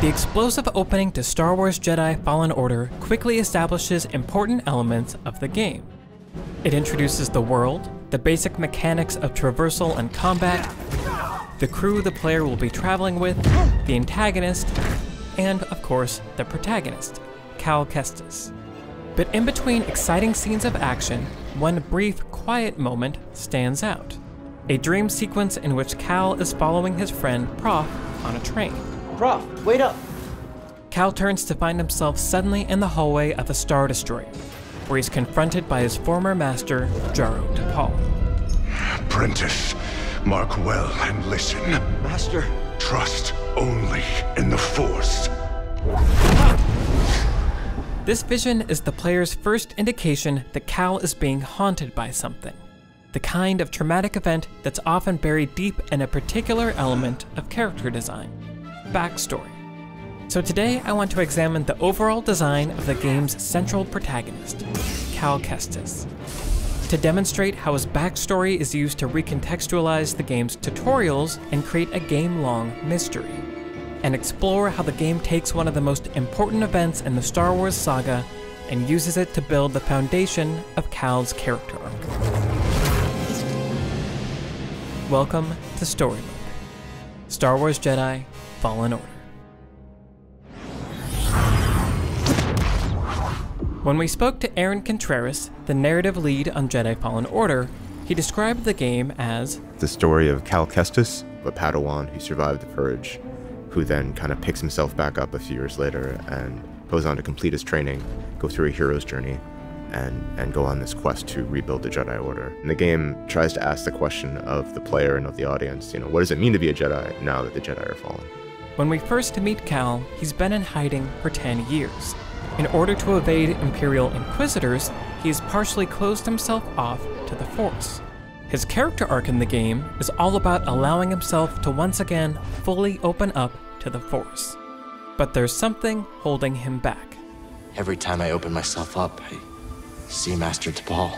The explosive opening to Star Wars Jedi: Fallen Order quickly establishes important elements of the game. It introduces the world, the basic mechanics of traversal and combat, the crew the player will be traveling with, the antagonist, and of course, the protagonist, Cal Kestis. But in between exciting scenes of action, one brief, quiet moment stands out. A dream sequence in which Cal is following his friend, Prof, on a train. Prof, wait up! Cal turns to find himself suddenly in the hallway of a Star Destroyer, where he's confronted by his former master, Jaro Tapal. Apprentice, mark well and listen. Master. Trust only in the Force. This vision is the player's first indication that Cal is being haunted by something, the kind of traumatic event that's often buried deep in a particular element of character design, backstory. So today I want to examine the overall design of the game's central protagonist, Cal Kestis, to demonstrate how his backstory is used to recontextualize the game's tutorials and create a game-long mystery, and explore how the game takes one of the most important events in the Star Wars saga and uses it to build the foundation of Cal's character arc. Welcome to Story Mode, Star Wars Jedi: Fallen Order. When we spoke to Aaron Contreras, the narrative lead on Jedi: Fallen Order, he described the game as the story of Cal Kestis, a Padawan who survived the Purge, who then kind of picks himself back up a few years later and goes on to complete his training, go through a hero's journey, and go on this quest to rebuild the Jedi Order. And the game tries to ask the question of the player and of the audience, you know, what does it mean to be a Jedi now that the Jedi are fallen? When we first meet Cal, he's been in hiding for 10 years. In order to evade Imperial Inquisitors, he has partially closed himself off to the Force. His character arc in the game is all about allowing himself to once again fully open up to the Force. But there's something holding him back. Every time I open myself up, I see Master Tapal.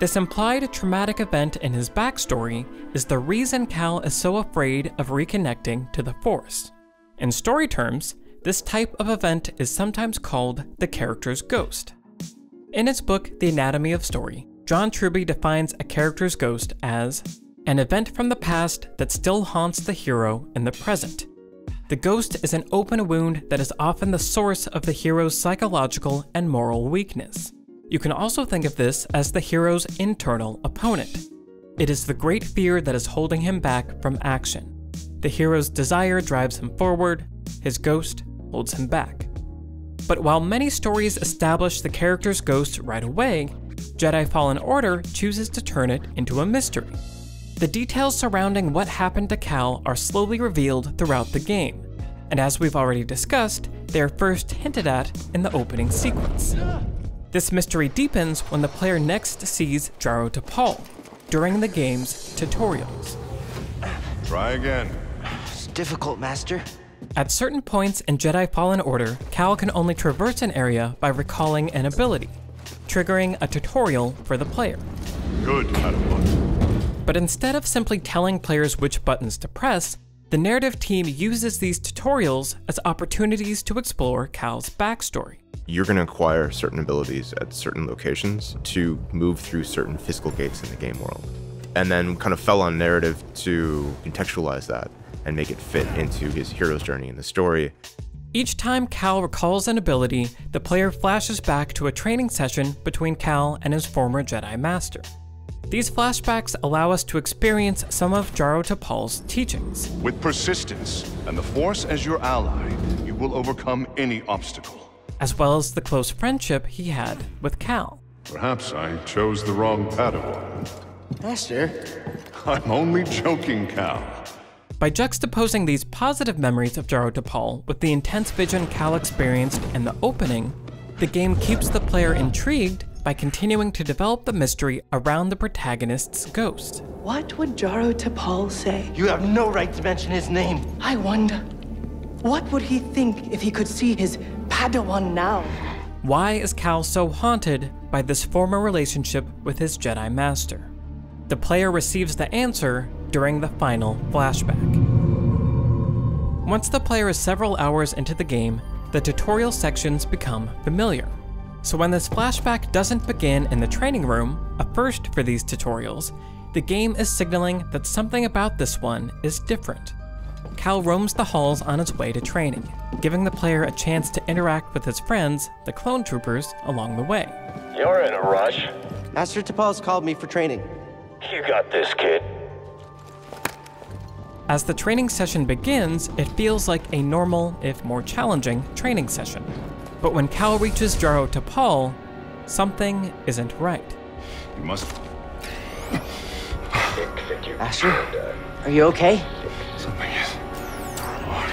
This implied traumatic event in his backstory is the reason Cal is so afraid of reconnecting to the Force. In story terms, this type of event is sometimes called the character's ghost. In his book, The Anatomy of Story, John Truby defines a character's ghost as an event from the past that still haunts the hero in the present. The ghost is an open wound that is often the source of the hero's psychological and moral weakness. You can also think of this as the hero's internal opponent. It is the great fear that is holding him back from action. The hero's desire drives him forward, his ghost holds him back. But while many stories establish the character's ghost right away, Jedi: Fallen Order chooses to turn it into a mystery. The details surrounding what happened to Cal are slowly revealed throughout the game, and as we've already discussed, they are first hinted at in the opening sequence. This mystery deepens when the player next sees Jaro Tapal during the game's tutorials. Try again. It's difficult, Master. At certain points in Jedi: Fallen Order, Cal can only traverse an area by recalling an ability, triggering a tutorial for the player. Good, Padawan. But instead of simply telling players which buttons to press, the narrative team uses these tutorials as opportunities to explore Cal's backstory. You're going to acquire certain abilities at certain locations to move through certain physical gates in the game world, and then kind of fell on narrative to contextualize that and make it fit into his hero's journey in the story. Each time Cal recalls an ability, the player flashes back to a training session between Cal and his former Jedi Master. These flashbacks allow us to experience some of Jaro Tapal's teachings. With persistence and the Force as your ally, you will overcome any obstacle. As well as the close friendship he had with Cal. Perhaps I chose the wrong Padawan. Master? I'm only joking, Cal. By juxtaposing these positive memories of Jaro Tapal with the intense vision Cal experienced in the opening, the game keeps the player intrigued by continuing to develop the mystery around the protagonist's ghost. What would Jaro Tapal say? You have no right to mention his name. I wonder, what would he think if he could see his Padawan now? Why is Cal so haunted by this former relationship with his Jedi Master? The player receives the answer during the final flashback. Once the player is several hours into the game, the tutorial sections become familiar. So when this flashback doesn't begin in the training room, a first for these tutorials, the game is signaling that something about this one is different. Cal roams the halls on his way to training, giving the player a chance to interact with his friends, the clone troopers, along the way. You're in a rush. Master Tapal's called me for training. You got this, kid. As the training session begins, it feels like a normal, if more challenging, training session. But when Cal reaches Jaro Tapal, something isn't right. You must... Asher, are you okay? Something is... wrong.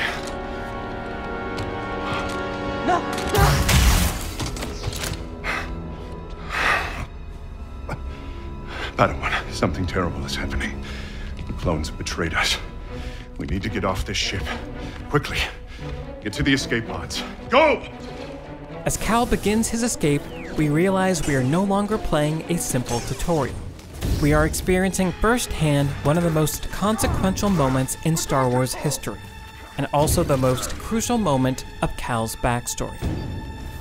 No! No! Padawan, something terrible is happening. The clones have betrayed us. We need to get off this ship. Quickly. Get to the escape pods. Go! As Cal begins his escape, we realize we are no longer playing a simple tutorial. We are experiencing firsthand one of the most consequential moments in Star Wars history, and also the most crucial moment of Cal's backstory,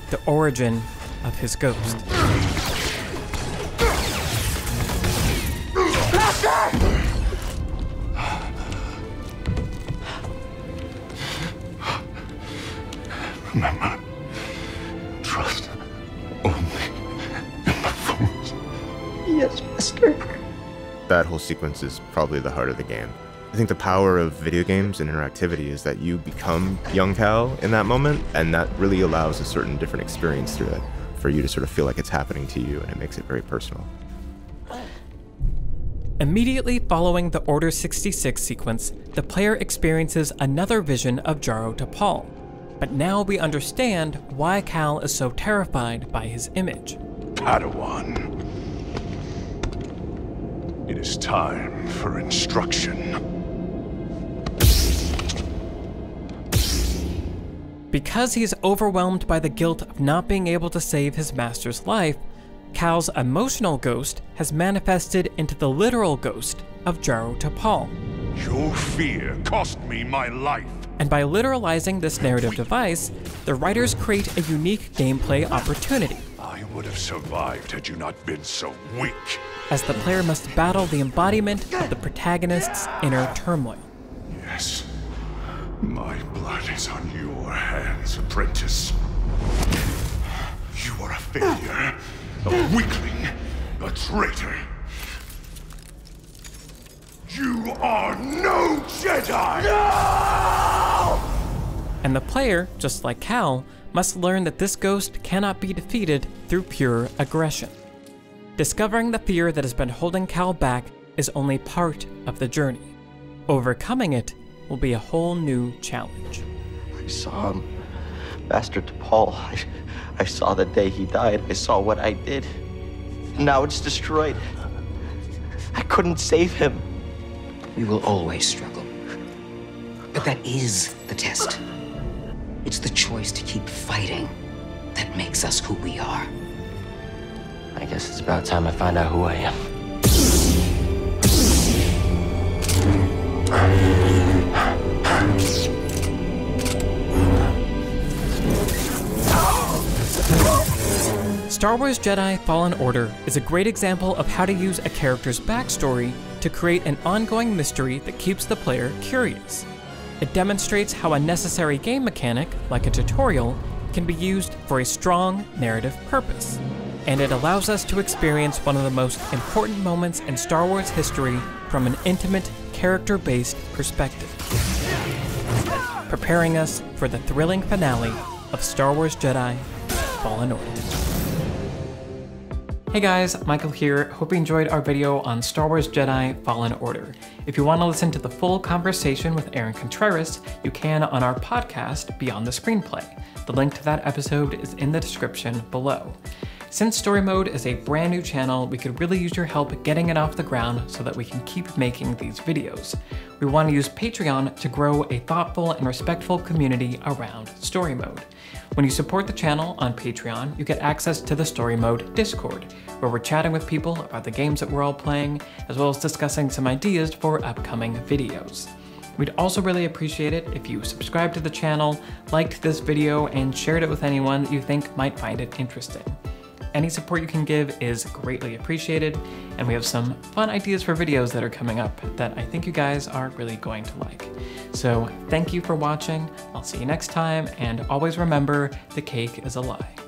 the origin of his ghost. Master! Remember, trust only in the Force. Yes, Master. That whole sequence is probably the heart of the game. I think the power of video games and interactivity is that you become young Cal in that moment, and that really allows a certain different experience through it for you to sort of feel like it's happening to you, and it makes it very personal. Immediately following the Order 66 sequence, the player experiences another vision of Jaro Tapal. But now we understand why Cal is so terrified by his image. Padawan, it is time for instruction. Because he's overwhelmed by the guilt of not being able to save his master's life, Cal's emotional ghost has manifested into the literal ghost of Jaro Tapal. Your fear cost me my life. And by literalizing this narrative device, the writers create a unique gameplay opportunity. I would have survived had you not been so weak. As the player must battle the embodiment of the protagonist's inner turmoil. Yes, my blood is on your hands, apprentice. You are a failure, a weakling, a traitor. You are no Jedi! No! And the player, just like Cal, must learn that this ghost cannot be defeated through pure aggression. Discovering the fear that has been holding Cal back is only part of the journey. Overcoming it will be a whole new challenge. I saw him, Master Tapal. I saw the day he died. I saw what I did. Now it's destroyed. I couldn't save him. We will always struggle. But that is the test. It's the choice to keep fighting that makes us who we are. I guess it's about time I find out who I am. Star Wars Jedi: Fallen Order is a great example of how to use a character's backstory to create an ongoing mystery that keeps the player curious. It demonstrates how a necessary game mechanic, like a tutorial, can be used for a strong narrative purpose. And it allows us to experience one of the most important moments in Star Wars history from an intimate, character-based perspective, preparing us for the thrilling finale of Star Wars Jedi: Fallen Order. Hey guys, Michael here. Hope you enjoyed our video on Star Wars Jedi: Fallen Order. If you want to listen to the full conversation with Aaron Contreras, you can on our podcast, Beyond the Screenplay. The link to that episode is in the description below. Since Story Mode is a brand new channel, we could really use your help getting it off the ground so that we can keep making these videos. We want to use Patreon to grow a thoughtful and respectful community around Story Mode. When you support the channel on Patreon, you get access to the Story Mode Discord, where we're chatting with people about the games that we're all playing, as well as discussing some ideas for upcoming videos. We'd also really appreciate it if you subscribed to the channel, liked this video, and shared it with anyone that you think might find it interesting. Any support you can give is greatly appreciated, and we have some fun ideas for videos that are coming up that I think you guys are really going to like. So thank you for watching, I'll see you next time, and always remember, the cake is a lie.